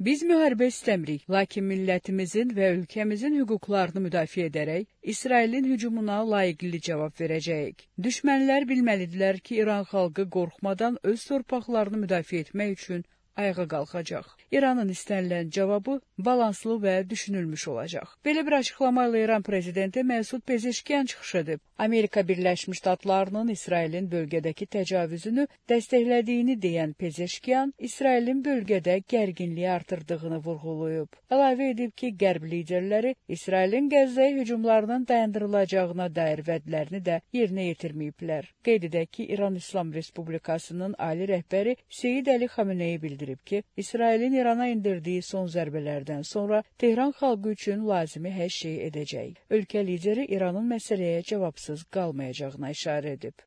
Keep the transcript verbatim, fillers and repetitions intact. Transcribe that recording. Biz müharibə istəmirik, lakin millətimizin və ölkəmizin hüquqlarını müdafiə edərək, İsrailin hücumuna layiqli cavab verəcəyik. Düşmənlər bilməlidirlər ki, İran xalqı qorxmadan öz torpaqlarını müdafiə etmək üçün ayağa qalxacaq. İranın istənilən cavabı balanslı və düşünülmüş olacaq. Belə bir açıqlamayla İran prezidenti Məsud Pezəşkiyən çıxış edib. Amerika Birləşmiş Ştatlarının İsrailin bölgədəki təcavüzünü dəstəklədiyini deyən Pezəşkiyən, İsrailin bölgədə gərginliyi artırdığını vurğulayıb. Əlavə edib ki, Qərb liderləri İsrailin Qəzzaya hücumlarının dayandırılacağına dair vədlərini də yerinə yetirməyiblər. Qeyd edək ki, İran İslam Respublikasının ali rəhbəri Hüseyin Ali Xamunəyi bildirib ki, İsrailin İrana indirdiyi son zərbələrdən sonra Tehran xalqı üçün lazımi hər şeyi edəcək. Ölkə lideri İranın məsələyə cavabsız qalmayacağına işarə edib.